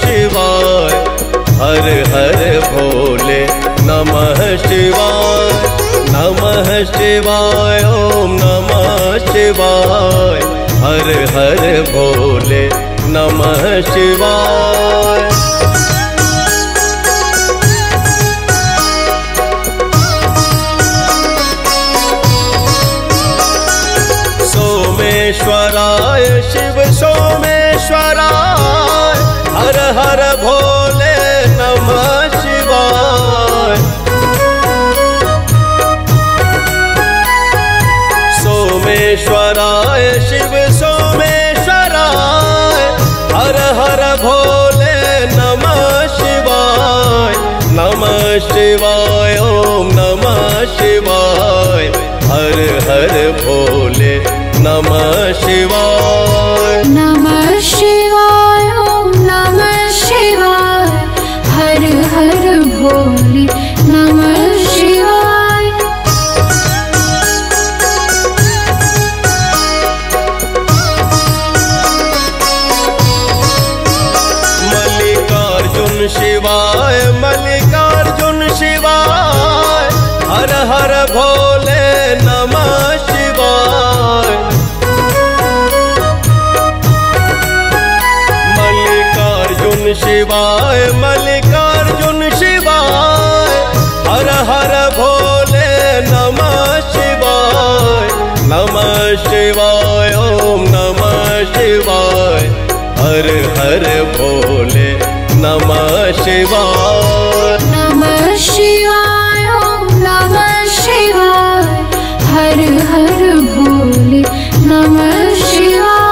शिवाय। हर हर भोले नमः शिवाय, नमः शिवाय, ओम नमः शिवाय। हर हर भोले नमः शिवाय। सोमेश्वराय शिव सोमेश्वराय, हर हर भोले नमः शिवाय। सोमेश्वराय शिव सोमेश्वराय, हर हर भोले नमः शिवाय। नमः शिवाय, ओम नमः शिवाय। हर हर भोले नमः शिवाय, नमः शिवाय, ओम नमः शिवाय। हर हर भोले नमः शिवाय। मल्लिकार्जुन शिवाय, मल्लिकार्जुन शिवाय, हर हर भोले नमः शिवाय। शिवाय मल्लिकार्जुन शिवाय, हर हर भोले नमः शिवाय। नमः शिवाय, ओम नमः शिवाय। हर हर भोले नमः शिवाय, नमः शिवाय, ओम नमः शिवाय। हर हर भोले नमः शिवाय।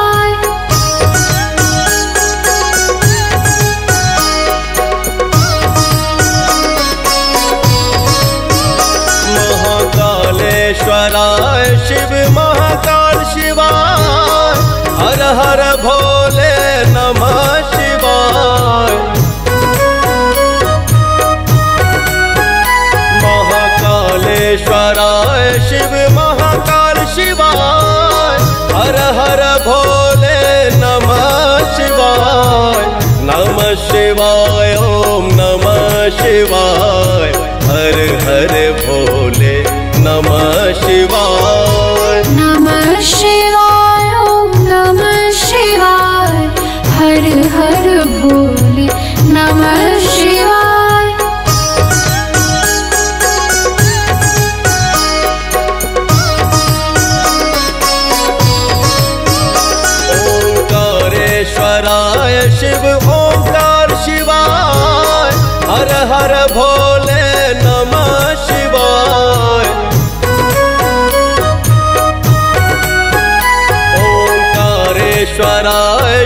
महाकालेश्वराय शिव महाकाल शिवाय, हर हर भोले नमः शिवाय। महाकालेश्वराय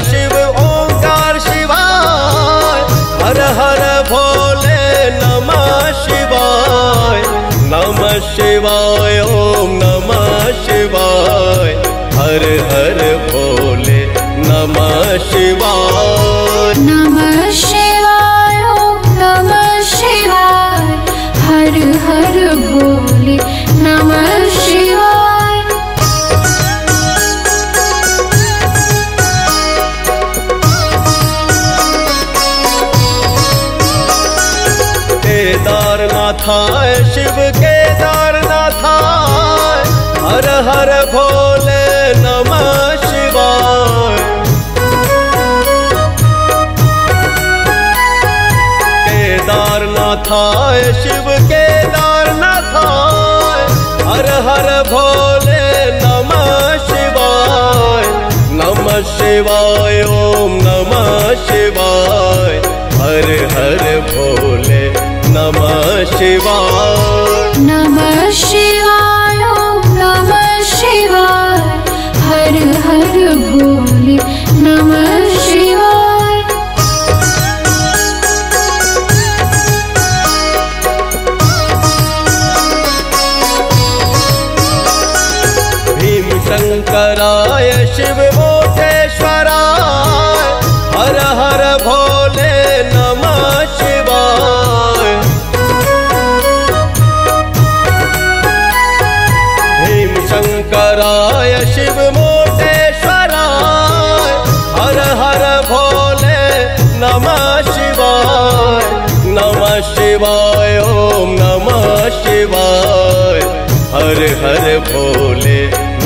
शिव महाकाल शिवाय, हर हर भोले नमः शिवाय। नमः शिवाय, ओम नमः शिवाय। हर हर भोले नमः शिवाय, नमः शिवाय, ओम नमः शिवाय। हर हर भोले नमः शिवाय। ओंकारेश्वराय शिव ओंकार शिवाय, हर हर भोले नमः शिवाय। ओंकारेश्वराय शिव ओंकार शिवाय, हर हर भोले नमः शिवाय। नमः शिवाय, ओम नमः शिवाय। हर हर भोले नमः शिवाय, नमः शिवाय, ओम नमः शिवाय। हर हर भोले नमः शिवाय। केदारनाथाय शिव केदारनाथाय, हर हर भोले नमः शिवाय। केदारनाथाय शिव केदारनाथाय, हर हर भोले नमः शिवाय। नमः शिवाय, ओम नमः शिवाय। हर हर भोले नमः शिवाय, नमः शिवाय, ओम नमः शिवाय। हर हर भोले नमः शिवाय। भीम शंकराय शिव मूतेश्वराय, हर हर भोले नमः शिवाय। भीम शंकराय शिव मूतेश्वराय, हर हर भोले नमः शिवाय ओम नमः शिवाय। हर हर भोले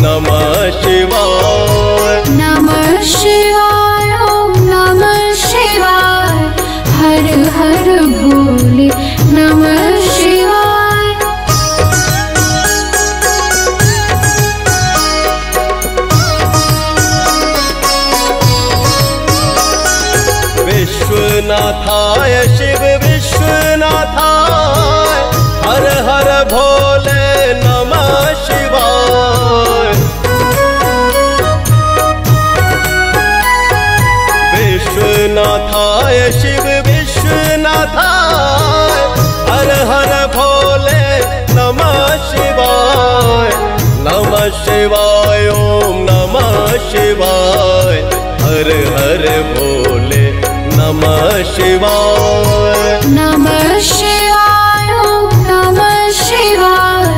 नमः शिवाय, नमः शिवाय ओम नमः शिवाय। हर हर भोले नमः शिवाय। विश्वनाथाय शिव विश्वनाथाय, हर हर भोले नमः शिवाय। विश्वनाथाय शिव विश्वनाथाय, हर हर भोले नमः शिवाय। नमः शिवाय ओम नमः शिवाय। हर हर भोले नमः शिवाय, नमः शिवाय ओम नमः शिवाय।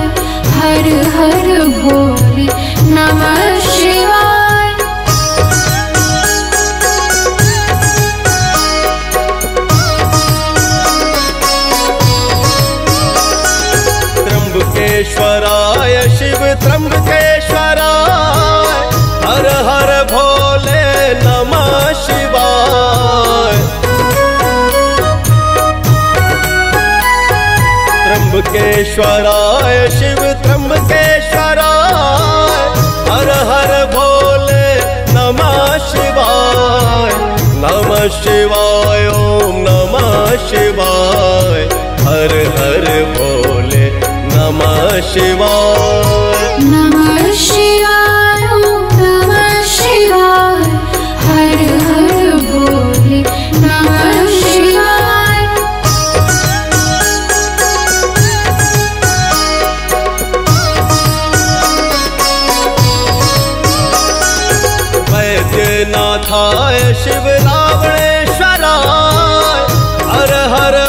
हर हर भोले नमः शिवाय। त्र्यम्बकेश्वराय शिव त्र्यम्बकेश्वराय, हर हर भोले नमः शिवाय। त्र्यम्बकेश्वराय हर हर भोले नमः शिवाय। नमः शिवाय ओम नमः शिवाय। हर हर भोले नमः शिवाय, नमः शिवाय ओम नमः शिवाय। हर हर भोले नमः शिवाय। वैद्यनाथाय शिव रावणेश्वराय, हर हर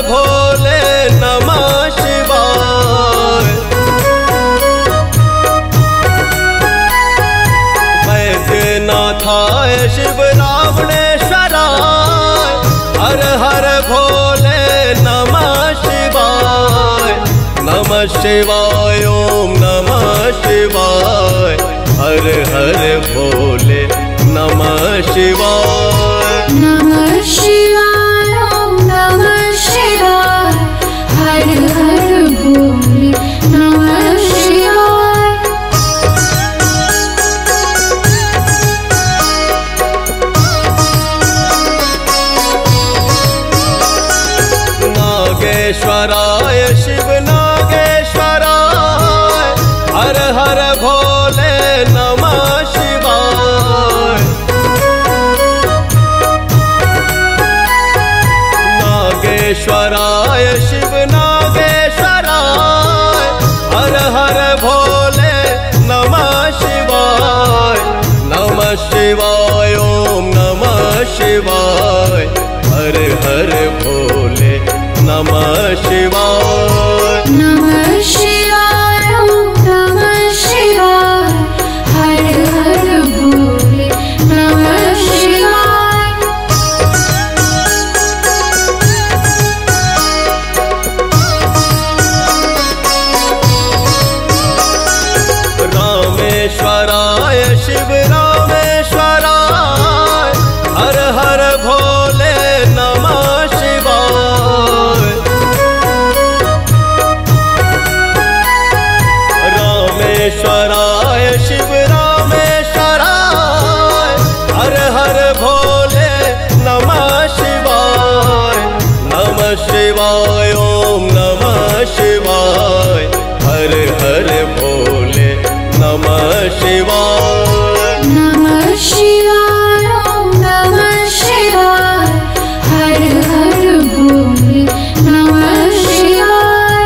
भोले नमः शिवाय। वैद्यनाथाय शिव रावणेश्वराय, हर हर भोले नमः शिवाय। नमः शिवाय ओम नमः शिवाय। हर हर भोले नमः शिवाय, नमः शिवाय ओम नमः शिवाय। हर हर भोले नमः शिवाय। नागेश्वराय शिव नागेश्वराय, हर हर भोले नमः शिवाय। नागेश्वराय शिव नागेश्वराय, हर हर भोले नमः शिवाय। नमः शिवाय ओम नमः शिवाय। हर हर भोले नमः शिवाय, नमः शिवाय ओम नमः शिवाय। हर हर भोले नमः शिवाय।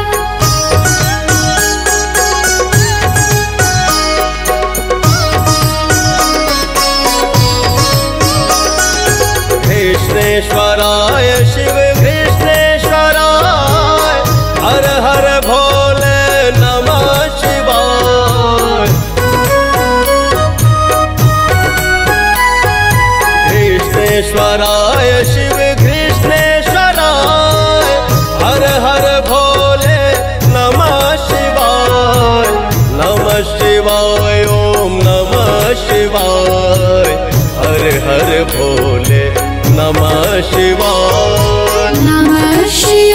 रामेश्वराय शिव रामेश्वराय, हर हर भोले नमः शिवाय। रामेश्वराय शिव रामेश्वराय, हर हर भोले नमः शिवाय। नमः शिवाय ओम नमः शिवाय। हर हर भोले नमः शिवाय, नमः शिवाय ओम नमः शिवाय। हर हर भोले नमः शिवाय। कृष्णेश्वराय शिव कृष्णेश्वराय, हर हर भोले नमः शिवाय। कृष्णेश्वराय शिव कृष्णेश्वराय, हर हर भोले नमः शिवाय, नमः शिवाय।